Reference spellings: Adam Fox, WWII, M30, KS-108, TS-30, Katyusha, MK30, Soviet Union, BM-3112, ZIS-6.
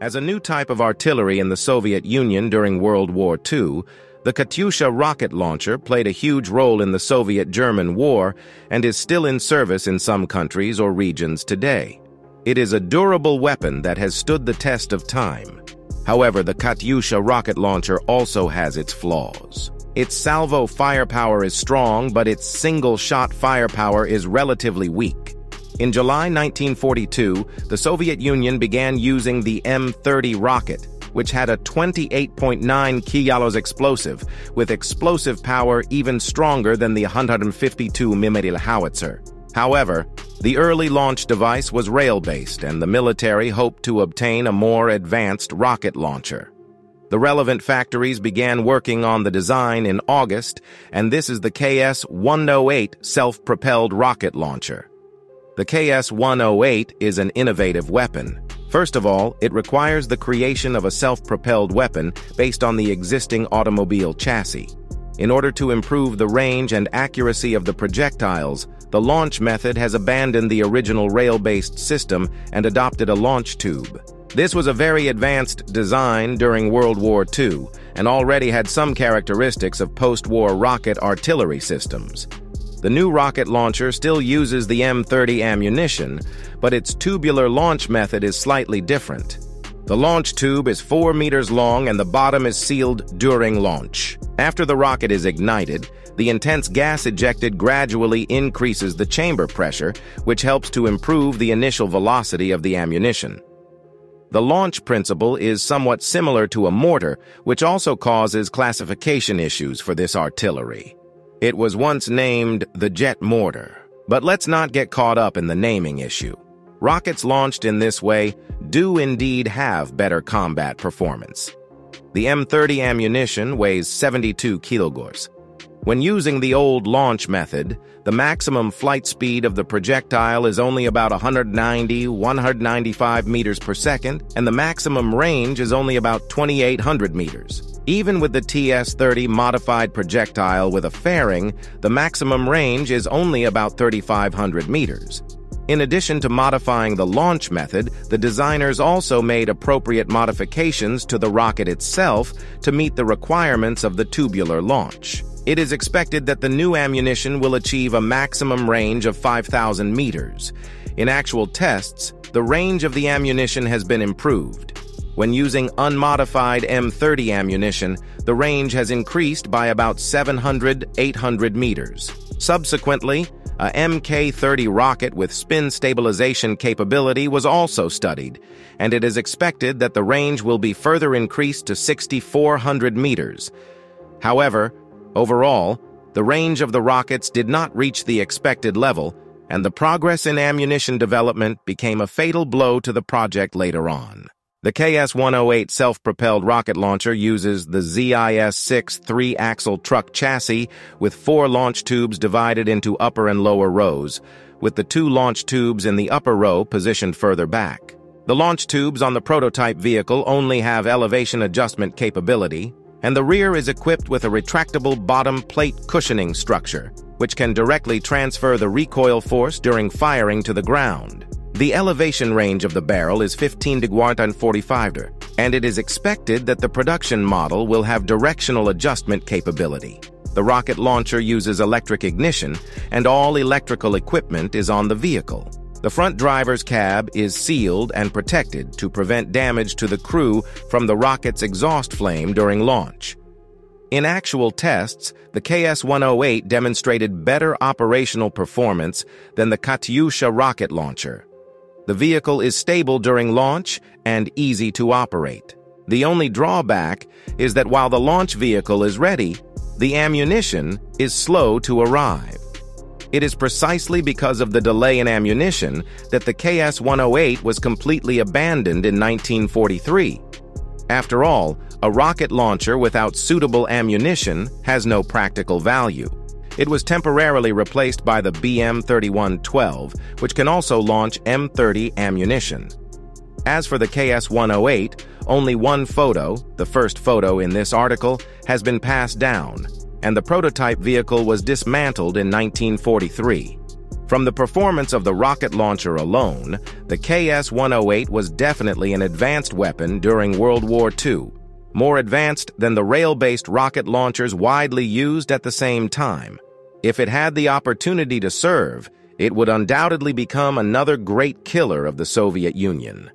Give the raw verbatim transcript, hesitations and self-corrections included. As a new type of artillery in the Soviet Union during World War Two, the Katyusha rocket launcher played a huge role in the Soviet-German War and is still in service in some countries or regions today. It is a durable weapon that has stood the test of time. However, the Katyusha rocket launcher also has its flaws. Its salvo firepower is strong, but its single-shot firepower is relatively weak. In July nineteen forty-two, the Soviet Union began using the M thirty rocket, which had a twenty-eight point nine kilos explosive, with explosive power even stronger than the one hundred fifty-two millimeter howitzer. However, the early launch device was rail-based, and the military hoped to obtain a more advanced rocket launcher. The relevant factories began working on the design in August, and this is the K S one oh eight self-propelled rocket launcher. The K S one oh eight is an innovative weapon. First of all, it requires the creation of a self-propelled weapon based on the existing automobile chassis. In order to improve the range and accuracy of the projectiles, the launch method has abandoned the original rail-based system and adopted a launch tube. This was a very advanced design during World War Two and already had some characteristics of post-war rocket artillery systems. The new rocket launcher still uses the M thirty ammunition, but its tubular launch method is slightly different. The launch tube is four meters long and the bottom is sealed during launch. After the rocket is ignited, the intense gas ejected gradually increases the chamber pressure, which helps to improve the initial velocity of the ammunition. The launch principle is somewhat similar to a mortar, which also causes classification issues for this artillery. It was once named the jet mortar, but let's not get caught up in the naming issue. Rockets launched in this way do indeed have better combat performance. The M thirty ammunition weighs seventy-two kilograms. When using the old launch method, the maximum flight speed of the projectile is only about one hundred ninety to one hundred ninety-five meters per second, and the maximum range is only about twenty-eight hundred meters. Even with the T S thirty modified projectile with a fairing, the maximum range is only about thirty-five hundred meters. In addition to modifying the launch method, the designers also made appropriate modifications to the rocket itself to meet the requirements of the tubular launch. It is expected that the new ammunition will achieve a maximum range of five thousand meters. In actual tests, the range of the ammunition has been improved. When using unmodified M thirty ammunition, the range has increased by about seven hundred to eight hundred meters. Subsequently, a M K thirty rocket with spin stabilization capability was also studied, and it is expected that the range will be further increased to six thousand four hundred meters. However, overall, the range of the rockets did not reach the expected level, and the progress in ammunition development became a fatal blow to the project later on. The K S one oh eight self-propelled rocket launcher uses the Z I S six three-axle truck chassis with four launch tubes divided into upper and lower rows, with the two launch tubes in the upper row positioned further back. The launch tubes on the prototype vehicle only have elevation adjustment capability, and the rear is equipped with a retractable bottom plate cushioning structure, which can directly transfer the recoil force during firing to the ground. The elevation range of the barrel is fifteen degrees and forty-five degrees, and it is expected that the production model will have directional adjustment capability. The rocket launcher uses electric ignition, and all electrical equipment is on the vehicle. The front driver's cab is sealed and protected to prevent damage to the crew from the rocket's exhaust flame during launch. In actual tests, the K S one oh eight demonstrated better operational performance than the Katyusha rocket launcher. The vehicle is stable during launch and easy to operate. The only drawback is that while the launch vehicle is ready, the ammunition is slow to arrive. It is precisely because of the delay in ammunition that the K S one oh eight was completely abandoned in nineteen forty-three. After all, a rocket launcher without suitable ammunition has no practical value. It was temporarily replaced by the B M thirty-one twelve, which can also launch M thirty ammunition. As for the K S one oh eight, only one photo, the first photo in this article, has been passed down, and the prototype vehicle was dismantled in nineteen forty-three. From the performance of the rocket launcher alone, the K S one oh eight was definitely an advanced weapon during World War Two, more advanced than the rail-based rocket launchers widely used at the same time. If it had the opportunity to serve, it would undoubtedly become another great killer of the Soviet Union.